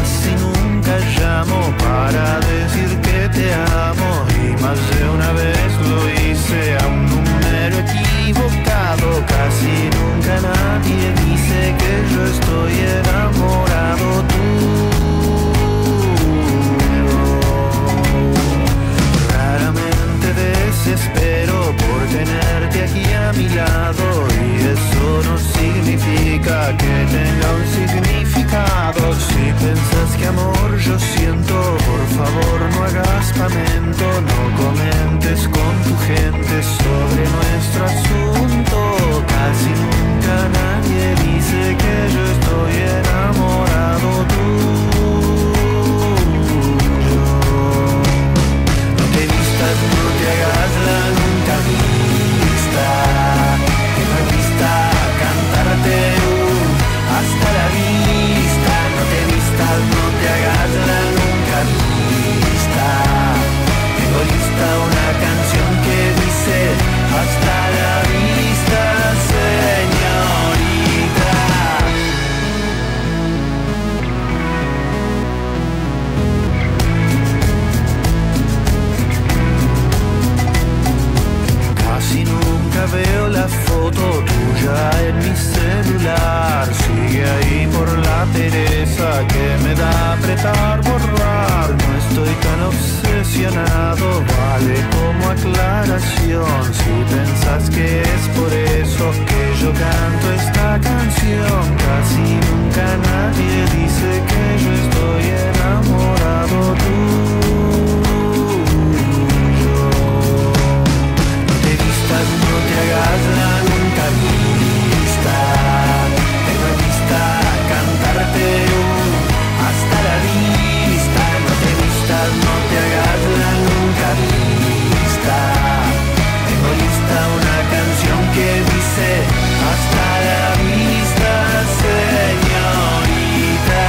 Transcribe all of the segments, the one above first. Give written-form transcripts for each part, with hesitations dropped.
casi nunca llamo para decir que te amo, y más de una vez lo hice a un número equivocado. Casi nunca nadie dice que yo estoy enamorado tuyo. Raramente desespero por tenerte aquí a mi lado, y eso no significa que tenga un significado. Si pensás que amor yo siento, por favor no hagas pamento, no comentes con tu gente sobre nuestro asunto. Casi nunca nadie dice que yo estoy enamorado tuyo. No te vistas, no te hagas la nunca vista, que no es vista cantarte hasta la vista. No te vistas, no te hagas la nunca vista. Tengo lista una canción que dice hasta la vista, señorita. Casi nunca veo la foto tuya en mi celular. Sigue ahí por la pereza que me da apretar, borrar. No estoy tan obsesionado, vale como aclaración. Si pensás que es por eso que yo canto esta canción. Casi nunca nadie dice que yo estoy enamorado tuyo. No te vistas, no te hagas la nunca vista, que no es vista cantarte hasta la vista. No te vistas, no te hagas la nunca vista. Tengo lista una canción que dice hasta la vista, señorita.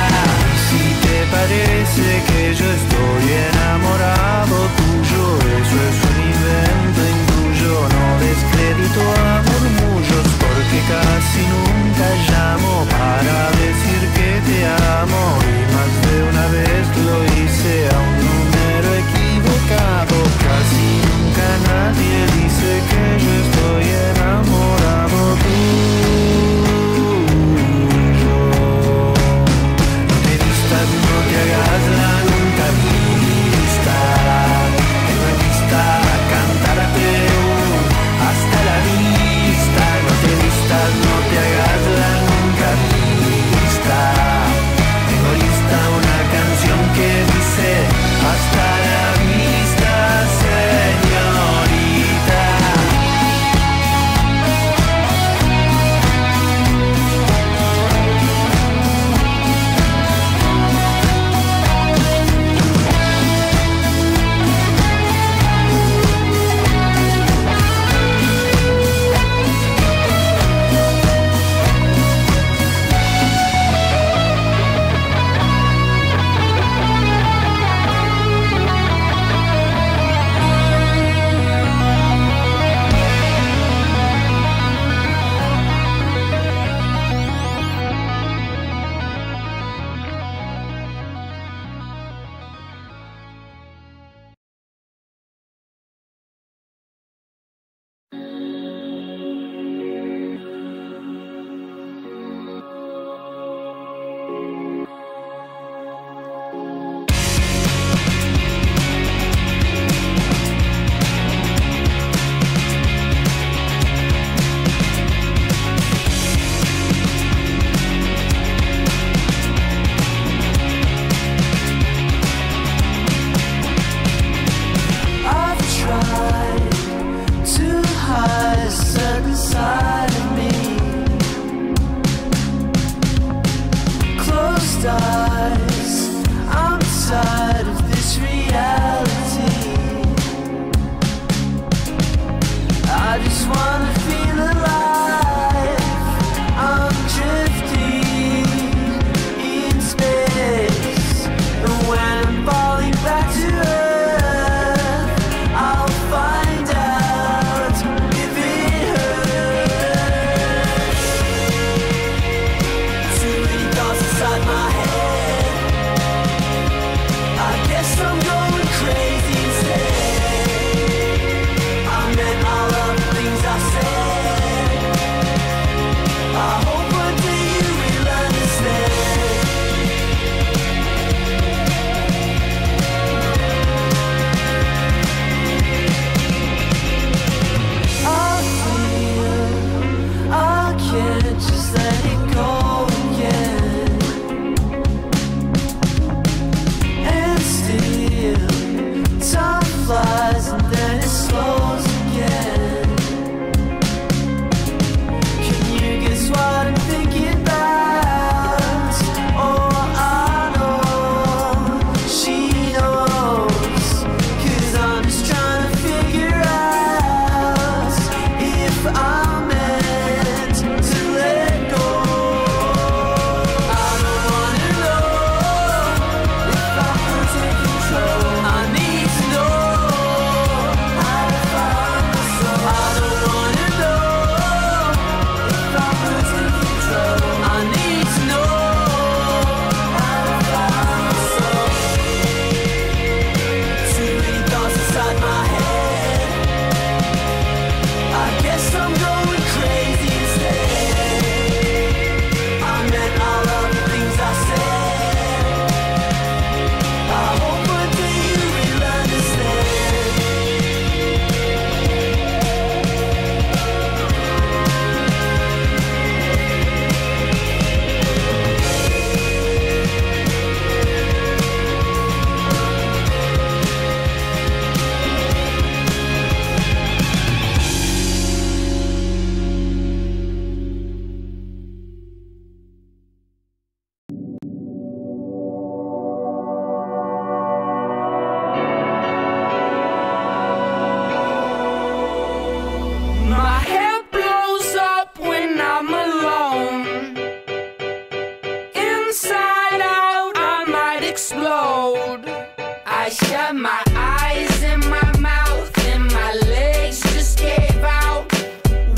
Si te parece que yo estoy enamorado tuyo, eso es un invento intuyo. No descredito a murmullos, porque casi nunca llamo para decir que te amo, y más de una vez lo hice a un número equivocado. Casi nunca nadie dice que yo estoy enamorado tuyo. No te vistas, no te hagas la nunca vista, que no es vista cantarte hasta la vista. No te vistas, no te hagas la nunca vista. Tengo lista una canción que dice hasta la vista, señorita. Inside my head. inside out, I might explode. I shut my eyes and my mouth and my legs just gave out.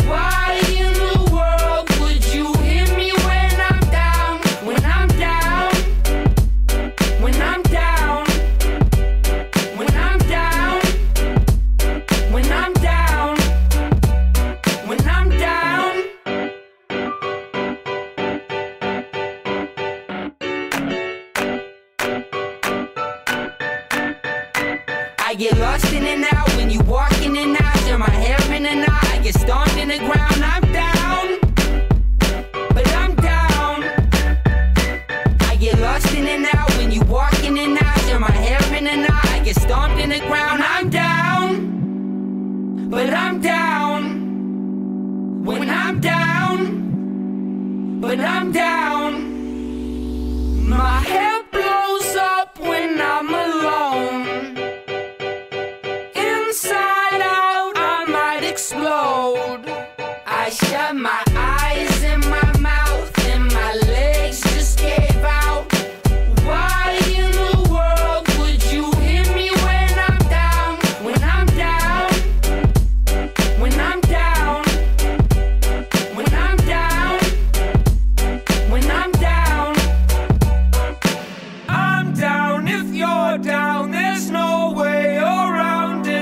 Why in the world would you hear me when I'm down? When I'm down, when I'm down, when I'm down, when I'm down, when I'm down, when I'm down. I get lost in and out when you walk in and out. Turn my hair in and out. I get stomped in the ground. I'm down, but I'm down. I get lost in and out when you walk in and out. Turn my hair in and out. I get stomped in the ground. I'm down, but I'm down. When I'm down, but I'm down. My hair blows up when I'm alone. Inside out, I might explode. I shut my eyes and my mouth and my legs just gave out. Why in the world would you hear me when I'm down? When I'm down, when I'm down, when I'm down, when I'm down. I'm down if you're down, there's no way around it.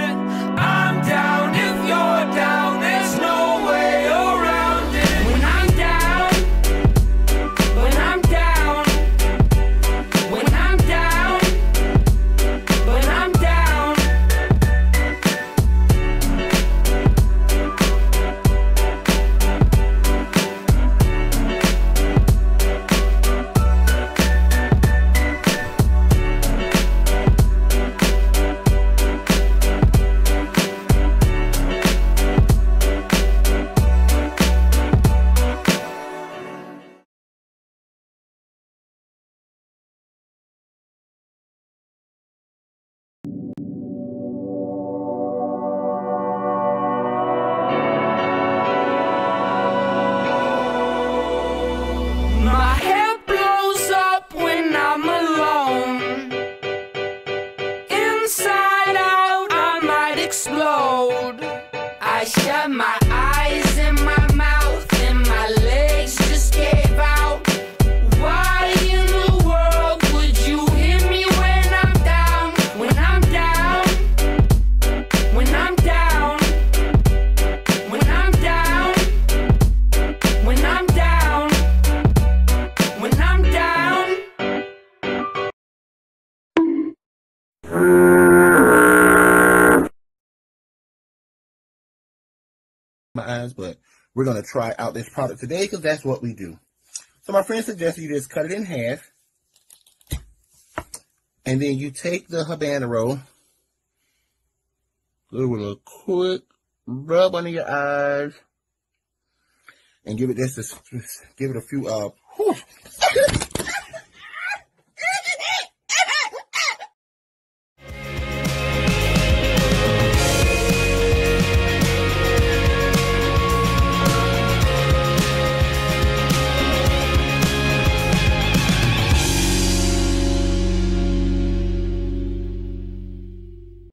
Explode. I shut my eyes and my mouth and my legs just gave out. Why in the world would you hear me when I'm down? When I'm down, when I'm down, when I'm down, when I'm down, when I'm down, when I'm down. My eyes, but we're going to try out this product today because that's what we do. So my friend suggested you just cut it in half, and then you take the habanero, do a quick rub under your eyes, and give it a few